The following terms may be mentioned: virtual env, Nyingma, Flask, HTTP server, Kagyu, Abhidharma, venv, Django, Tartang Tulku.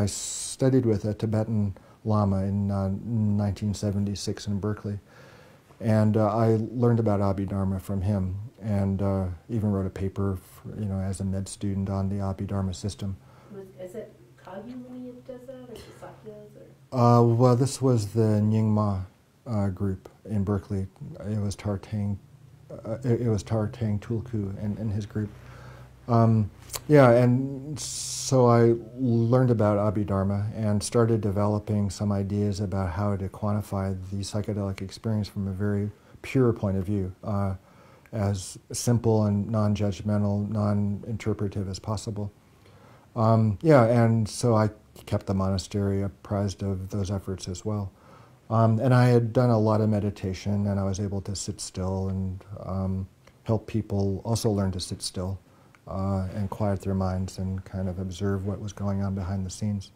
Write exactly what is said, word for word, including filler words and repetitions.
I studied with a Tibetan Lama in uh, nineteen seventy-six in Berkeley, and uh, I learned about Abhidharma from him, and uh, even wrote a paper, for, you know, as a med student on the Abhidharma system. Was, is it Kagyu who does that, or is it Sakya's? Or? Uh, well, this was the Nyingma uh, group in Berkeley. It was Tartang, uh, it, it was Tartang Tulku and, and his group. Um, yeah, and so I learned about Abhidharma and started developing some ideas about how to quantify the psychedelic experience from a very pure point of view, uh, as simple and non-judgmental, non-interpretive as possible. Um, yeah, and so I kept the monastery apprised of those efforts as well. Um, and I had done a lot of meditation, and I was able to sit still and um, help people also learn to sit still. Uh, and quiet their minds and kind of observe what was going on behind the scenes.